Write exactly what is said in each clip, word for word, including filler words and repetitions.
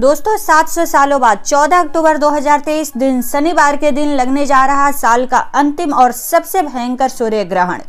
दोस्तों सात सौ सालों बाद चौदह अक्टूबर दो हज़ार तेईस दिन शनिवार के दिन लगने जा रहा साल का अंतिम और सबसे भयंकर सूर्य ग्रहण।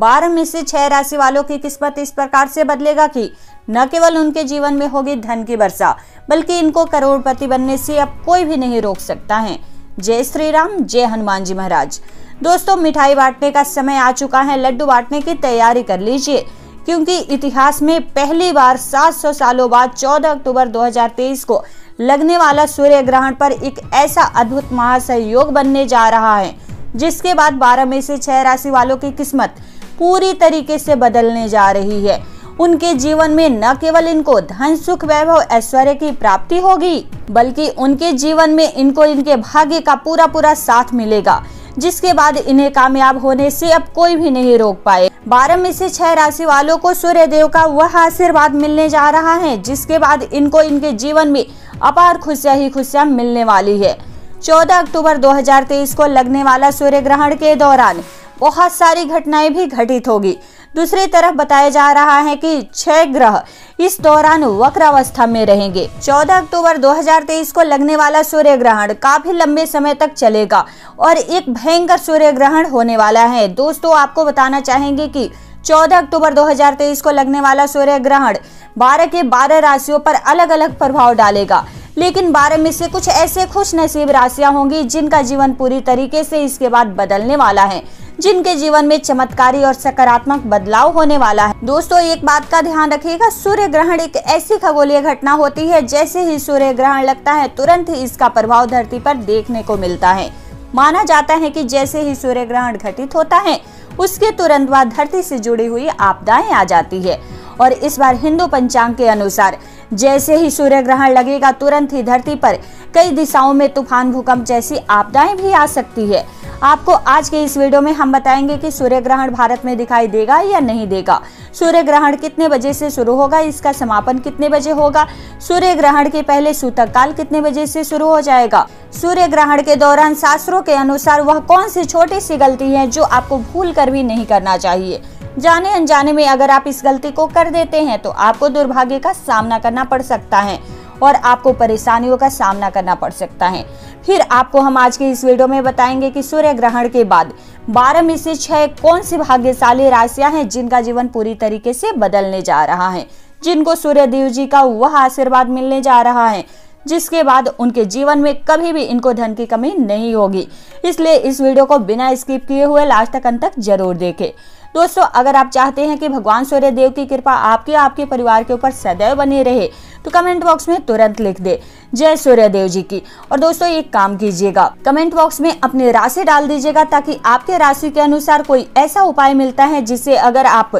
बारह में से छह राशि वालों की किस्मत इस प्रकार से बदलेगा कि न केवल उनके जीवन में होगी धन की वर्षा, बल्कि इनको करोड़पति बनने से अब कोई भी नहीं रोक सकता है। जय श्री राम, जय हनुमान जी महाराज। दोस्तों मिठाई बांटने का समय आ चुका है, लड्डू बांटने की तैयारी कर लीजिए, क्योंकि इतिहास में पहली बार सात सौ सालों बाद चौदह अक्टूबर दो हज़ार तेईस को लगने वाला सूर्य ग्रहण पर एक ऐसा अद्भुत महासंयोग बनने जा रहा है, जिसके बाद बारह में से छह राशि वालों की किस्मत पूरी तरीके से बदलने जा रही है। उनके जीवन में न केवल इनको धन, सुख, वैभव, ऐश्वर्य की प्राप्ति होगी, बल्कि उनके जीवन में इनको इनके भाग्य का पूरा पूरा साथ मिलेगा, जिसके बाद इन्हें कामयाब होने से अब कोई भी नहीं रोक पाए। बारह में से छह राशि वालों को सूर्य देव का वह आशीर्वाद मिलने जा रहा है, जिसके बाद इनको इनके जीवन में अपार खुशियां ही खुशियां मिलने वाली है। चौदह अक्टूबर दो हज़ार तेईस को लगने वाला सूर्य ग्रहण के दौरान बहुत सारी घटनाएं भी घटित होगी। दूसरी तरफ बताया जा रहा है कि छह ग्रह इस दौरान वक्र अवस्था में रहेंगे। चौदह अक्टूबर दो हज़ार तेईस को लगने वाला सूर्य ग्रहण काफी लंबे समय तक चलेगा और एक भयंकर सूर्य ग्रहण होने वाला है। दोस्तों आपको बताना चाहेंगे कि चौदह अक्टूबर दो हज़ार तेईस को लगने वाला सूर्य ग्रहण बारह के बारह राशियों पर अलग अलग प्रभाव डालेगा, लेकिन बारह में से कुछ ऐसे खुशनसीब राशियां होंगी जिनका जीवन पूरी तरीके से इसके बाद बदलने वाला है, जिनके जीवन में चमत्कारी और सकारात्मक बदलाव होने वाला है। दोस्तों एक बात का ध्यान रखिएगा, सूर्य ग्रहण एक ऐसी खगोलीय घटना होती है, जैसे ही सूर्य ग्रहण लगता है तुरंत ही इसका प्रभाव धरती पर देखने को मिलता है। माना जाता है कि जैसे ही सूर्य ग्रहण घटित होता है उसके तुरंत बाद धरती से जुड़ी हुई आपदाएं आ जाती है, और इस बार हिंदू पंचांग के अनुसार जैसे ही सूर्य ग्रहण लगेगा तुरंत ही धरती पर कई दिशाओं में तूफान, भूकंप जैसी आपदाएं भी आ सकती है। आपको आज के इस वीडियो में हम बताएंगे कि सूर्य ग्रहण भारत में दिखाई देगा या नहीं देगा, सूर्य ग्रहण कितने बजे से शुरू होगा, इसका समापन कितने बजे होगा, सूर्य ग्रहण के पहले सूतक काल कितने बजे से शुरू हो जाएगा, सूर्य ग्रहण के दौरान शास्त्रों के अनुसार वह कौन सी छोटी सी गलती है जो आपको भूल कर भी नहीं करना चाहिए। जाने अनजाने में अगर आप इस गलती को कर देते हैं तो आपको दुर्भाग्य का सामना करना पड़ सकता है और आपको परेशानियों का सामना करना पड़ सकता है। फिर आपको हम आज के इस वीडियो में बताएंगे कि सूर्य ग्रहण के बाद बारह में से छह कौन सी भाग्यशाली राशियां हैं जिनका जीवन पूरी तरीके से बदलने जा रहा है, जिनको सूर्य देव जी का वह आशीर्वाद मिलने जा रहा है, जिसके बाद उनके जीवन में कभी भी इनको धन की कमी नहीं होगी। इसलिए इस वीडियो को बिना स्किप किए हुए लास्ट तक अंत तक जरूर देखें। दोस्तों अगर आप चाहते हैं कि भगवान सूर्य देव की कृपा आपके आपके परिवार के ऊपर सदैव बनी रहे तो कमेंट बॉक्स में तुरंत लिख दे जय सूर्य देव जी की। और दोस्तों एक काम कीजिएगा, कमेंट बॉक्स में अपनी राशि डाल दीजिएगा ताकि आपके राशि के अनुसार कोई ऐसा उपाय मिलता है जिसे अगर आप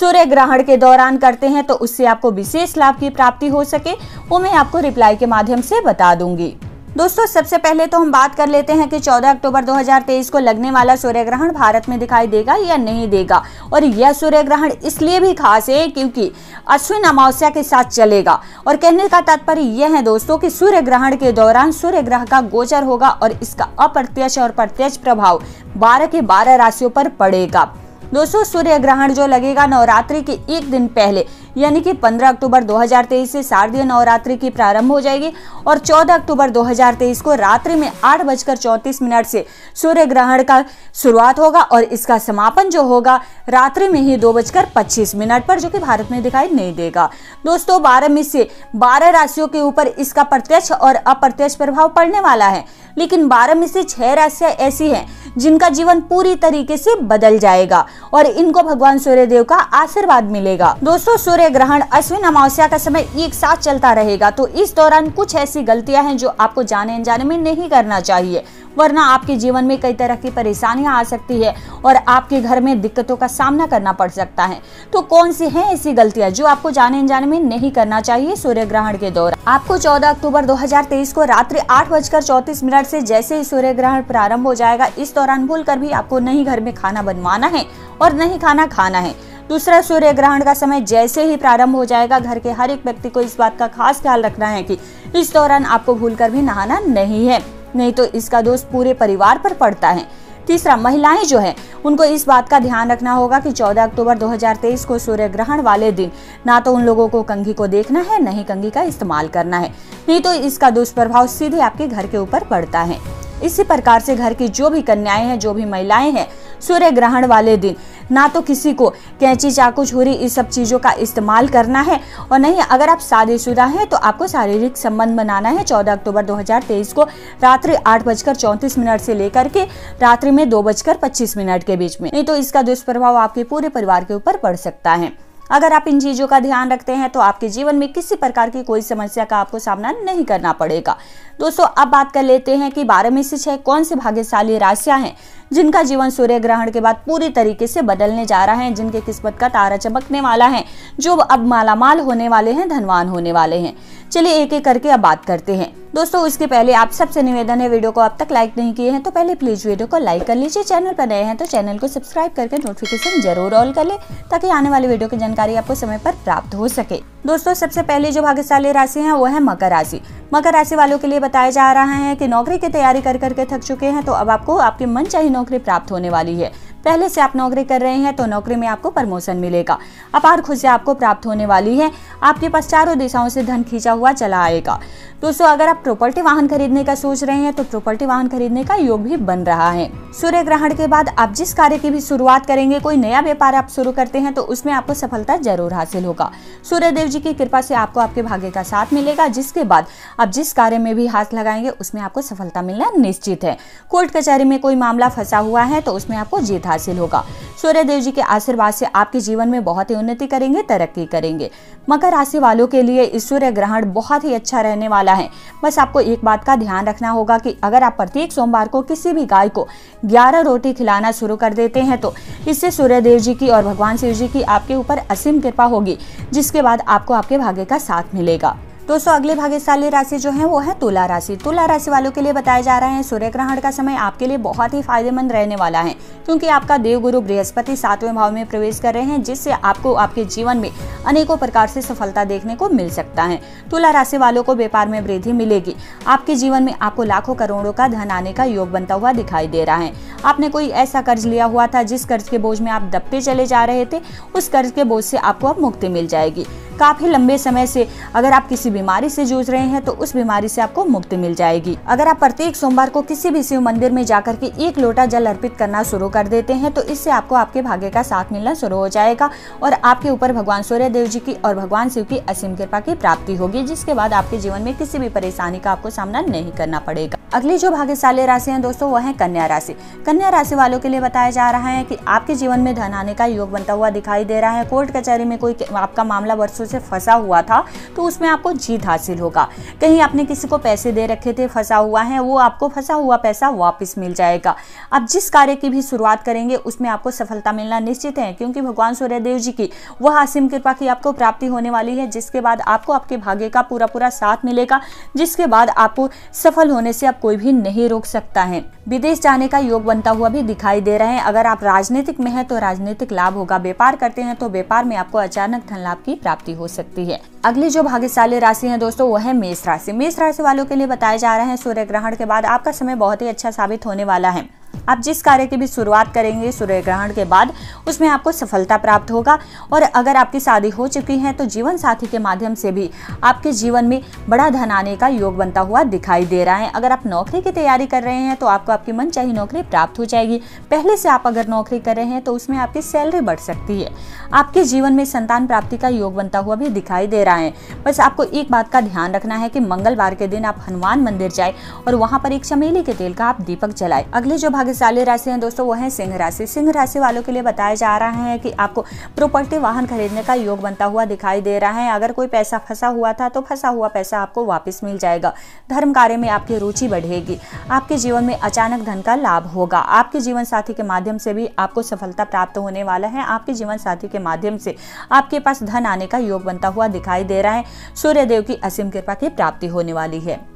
सूर्य ग्रहण के दौरान करते हैं तो उससे आपको विशेष लाभ की प्राप्ति हो सके, वो मैं आपको रिप्लाई के माध्यम से बता दूंगी। दोस्तों सबसे पहले तो हम बात कर लेते हैं कि चौदह अक्टूबर दो हज़ार तेईस को लगने वाला सूर्य ग्रहण भारत में दिखाई देगा या नहीं देगा। और यह सूर्य ग्रहण इसलिए भी खास है क्योंकि अश्विन अमावस्या के साथ चलेगा, और कहने का तात्पर्य यह है दोस्तों कि सूर्य ग्रहण के दौरान सूर्य ग्रह का गोचर होगा और इसका अप्रत्यक्ष और प्रत्यक्ष प्रभाव बारह के बारह राशियों पर पड़ेगा। दोस्तों सूर्य ग्रहण जो लगेगा नवरात्रि के एक दिन पहले यानी कि पंद्रह अक्टूबर दो हज़ार तेईस से शारदीय नवरात्रि की प्रारंभ हो जाएगी और चौदह अक्टूबर दो हज़ार तेईस को रात्रि में आठ बजकर चौंतीस मिनट से सूर्य ग्रहण का शुरुआत होगा और इसका समापन जो होगा रात्रि में ही दो बजकर पच्चीस मिनट पर, जो कि भारत में दिखाई नहीं देगा। दोस्तों बारह में से बारह राशियों के ऊपर इसका प्रत्यक्ष और अप्रत्यक्ष प्रभाव पड़ने वाला है, लेकिन बारह में से छह राशियां ऐसी हैं जिनका जीवन पूरी तरीके से बदल जाएगा और इनको भगवान सूर्य देव का आशीर्वाद मिलेगा। दोस्तों सूर्य ग्रहण अश्विन अमावस्या का समय एक साथ चलता रहेगा, तो इस दौरान कुछ ऐसी गलतियां हैं जो आपको जाने अनजाने में नहीं करना चाहिए, वरना आपके जीवन में कई तरह की परेशानियां आ सकती है और आपके घर में दिक्कतों का सामना करना पड़ सकता है। तो कौन सी हैं ऐसी गलतियां जो आपको जाने अनजाने में नहीं करना चाहिए सूर्य ग्रहण के दौरान? आपको चौदह अक्टूबर दो हज़ार तेईस को रात्रि आठ बजकर चौंतीस मिनट से जैसे ही सूर्य ग्रहण प्रारंभ हो जाएगा इस दौरान भूल कर भी आपको नहीं घर में खाना बनवाना है और नहीं खाना खाना है। दूसरा सूर्य ग्रहण का समय जैसे ही प्रारंभ हो जाएगा घर के हर एक व्यक्ति को इस बात का खास ख्याल रखना है कि इस दौरान आपको भूल कर भी नहाना नहीं है, नहीं तो इसका दोष पूरे परिवार पर पड़ता है। तीसरा महिलाएं जो है उनको इस बात का ध्यान रखना होगा कि चौदह अक्टूबर दो हज़ार तेईस को सूर्य ग्रहण वाले दिन ना तो उन लोगों को कंघी को देखना है, नहीं कंघी का इस्तेमाल करना है। नहीं तो इसका दुष्प्रभाव सीधे आपके घर के ऊपर पड़ता है। इसी प्रकार से घर की जो भी कन्याएं हैं, जो भी महिलाएं हैं, सूर्य ग्रहण वाले दिन ना तो किसी को कैंची, चाकू, छुरी इस सब चीज़ों का इस्तेमाल करना है और नहीं अगर आप शादीशुदा हैं तो आपको शारीरिक संबंध बनाना है। चौदह अक्टूबर दो हज़ार तेईस को रात्रि आठ बजकर चौंतीस मिनट से लेकर के रात्रि में दो बजकर पच्चीस मिनट के बीच में, नहीं तो इसका दुष्प्रभाव आपके पूरे परिवार के ऊपर पड़ सकता है। अगर आप इन चीज़ों का ध्यान रखते हैं तो आपके जीवन में किसी प्रकार की कोई समस्या का आपको सामना नहीं करना पड़ेगा। दोस्तों, अब बात कर लेते हैं कि बारह में से छह कौन से भाग्यशाली राशियां हैं जिनका जीवन सूर्य ग्रहण के बाद पूरी तरीके से बदलने जा रहा है, जिनके किस्मत का तारा चमकने वाला है, जो अब मालामाल होने वाले हैं, धनवान होने वाले हैं। चलिए एक एक करके अब बात करते हैं। दोस्तों, इसके पहले आप सबसे निवेदन है, वीडियो को अब तक लाइक नहीं किए हैं तो पहले प्लीज वीडियो को लाइक कर लीजिए, चैनल पर नए हैं तो चैनल को सब्सक्राइब करके नोटिफिकेशन जरूर ऑल कर ले ताकि आने वाली वीडियो की जानकारी आपको समय पर प्राप्त हो सके। दोस्तों, सबसे पहले जो भाग्यशाली राशि है वो है मकर राशि। मकर राशि वालों के लिए बताया जा रहा है कि नौकरी की तैयारी कर करके थक चुके हैं तो अब आपको आपकी मनचाही नौकरी प्राप्त होने वाली है। पहले से आप नौकरी कर रहे हैं तो नौकरी में आपको प्रमोशन मिलेगा, अपार खुशियां आपको प्राप्त होने वाली है। आपके पास चारों दिशाओं से धन खींचा हुआ चला आएगा। दोस्तों, अगर आप प्रॉपर्टी वाहन खरीदने का सोच रहे हैं तो प्रॉपर्टी वाहन खरीदने का योग भी बन रहा है। सूर्य ग्रहण के बाद आप जिस कार्य की भी शुरुआत करेंगे, कोई नया व्यापार आप शुरू करते हैं तो उसमें आपको सफलता जरूर हासिल होगा। सूर्य देव जी की कृपा से आपको आपके भाग्य का साथ मिलेगा, जिसके बाद आप जिस कार्य में भी हाथ लगाएंगे उसमें आपको सफलता मिलना निश्चित है। कोर्ट कचहरी में कोई मामला फंसा हुआ है तो उसमें आपको जीत हासिल होगा। सूर्य देव जी के आशीर्वाद से आपके जीवन में बहुत ही उन्नति करेंगे, तरक्की करेंगे। मकर राशि वालों के लिए इस सूर्य ग्रहण बहुत ही अच्छा रहने वाला है। बस आपको एक बात का ध्यान रखना होगा कि अगर आप प्रत्येक सोमवार को किसी भी गाय को ग्यारह रोटी खिलाना शुरू कर देते हैं तो इससे सूर्य देव जी की और भगवान शिव जी की आपके ऊपर असीम कृपा होगी, जिसके बाद आपको आपके भाग्य का साथ मिलेगा। दोस्तों, अगले भाग्यशाली राशि जो है वो है तुला राशि। तुला राशि वालों के लिए बताया जा रहा है सूर्य ग्रहण का समय आपके लिए बहुत ही फायदेमंद रहने वाला है, क्योंकि आपका देवगुरु बृहस्पति सातवें भाव में प्रवेश कर रहे हैं, जिससे आपको आपके जीवन में अनेकों प्रकार से सफलता देखने को मिल सकता है। तुला राशि वालों को व्यापार में वृद्धि मिलेगी। आपके जीवन में आपको लाखों करोड़ों का धन आने का योग बनता हुआ दिखाई दे रहा है। आपने कोई ऐसा कर्ज लिया हुआ था जिस कर्ज के बोझ में आप दबते चले जा रहे थे, उस कर्ज के बोझ से आपको अब मुक्ति मिल जाएगी। काफी लंबे समय से अगर आप किसी बीमारी से जूझ रहे हैं तो उस बीमारी से आपको मुक्ति मिल जाएगी। अगर आप प्रत्येक सोमवार को किसी भी शिव मंदिर में जाकर के एक लोटा जल अर्पित करना शुरू कर देते हैं तो इससे आपको आपके भाग्य का साथ मिलना शुरू हो जाएगा और आपके ऊपर भगवान सूर्य देव जी की और भगवान शिव की असीम कृपा की प्राप्ति होगी, जिसके बाद आपके जीवन में किसी भी परेशानी का आपको सामना नहीं करना पड़ेगा। अगली जो भाग्यशाली राशि है दोस्तों वह है कन्या राशि। कन्या राशि वालों के लिए बताया जा रहा है कि आपके जीवन में धन आने का योग बनता हुआ दिखाई दे रहा है। कोर्ट कचहरी में कोई आपका मामला वर्षों से फंसा हुआ था तो उसमें आपको जीत हासिल होगा। कहीं आपने किसी को पैसे दे रखे थे, फंसा हुआ है, वो आपको फंसा हुआ पैसा वापस मिल जाएगा। आप जिस कार्य की भी शुरुआत करेंगे उसमें आपको सफलता मिलना निश्चित है, क्योंकि भगवान सूर्य देव जी की वह असीम कृपा की आपको प्राप्ति होने वाली है, जिसके बाद आपको आपके भाग्य का पूरा पूरा साथ मिलेगा, जिसके बाद आपको सफल होने से कोई भी नहीं रोक सकता है। विदेश जाने का योग बनता हुआ भी दिखाई दे रहा है। अगर आप राजनीतिक में हैं तो राजनीतिक लाभ होगा, व्यापार करते हैं तो व्यापार में आपको अचानक धन लाभ की प्राप्ति हो सकती है। अगली जो भाग्यशाली राशि है दोस्तों वो है मेष राशि। मेष राशि वालों के लिए बताया जा रहा है सूर्य ग्रहण के बाद आपका समय बहुत ही अच्छा साबित होने वाला है। आप जिस कार्य की भी शुरुआत करेंगे सूर्य ग्रहण के बाद उसमें आपको सफलता प्राप्त होगा। और अगर आपकी शादी हो चुकी है तो जीवन साथी के माध्यम से भी आपके जीवन में बड़ा धन आने का योग बनता हुआ दिखाई दे रहा है। अगर आप नौकरी की तैयारी कर रहे हैं तो आपको आपकी मनचाही नौकरी प्राप्त हो जाएगी। पहले से आप अगर नौकरी कर रहे हैं तो उसमें आपकी सैलरी बढ़ सकती है। आपके जीवन में संतान प्राप्ति का योग बनता हुआ भी दिखाई दे रहा है। बस आपको एक बात का ध्यान रखना है कि मंगलवार के दिन आप हनुमान मंदिर जाए और वहाँ पर एक चमेली के तेल का आप दीपक जलाए। अगले जो भाग्यशाली राशि हैं दोस्तों वो है सिंह राशि। सिंह राशि वालों के लिए बताया जा रहा है कि आपको प्रॉपर्टी वाहन खरीदने का योग बनता हुआ दिखाई दे रहा है। अगर कोई पैसा फंसा हुआ था तो फंसा हुआ पैसा आपको वापस मिल जाएगा। धर्म कार्य में आपकी रुचि बढ़ेगी। आपके जीवन में अचानक धन का लाभ होगा। आपके जीवन साथी के माध्यम से भी आपको सफलता प्राप्त होने वाला है। आपके जीवन साथी के माध्यम से आपके पास धन आने का योग बनता हुआ दिखाई दे रहा है। सूर्य देव की असीम कृपा की प्राप्ति होने वाली है।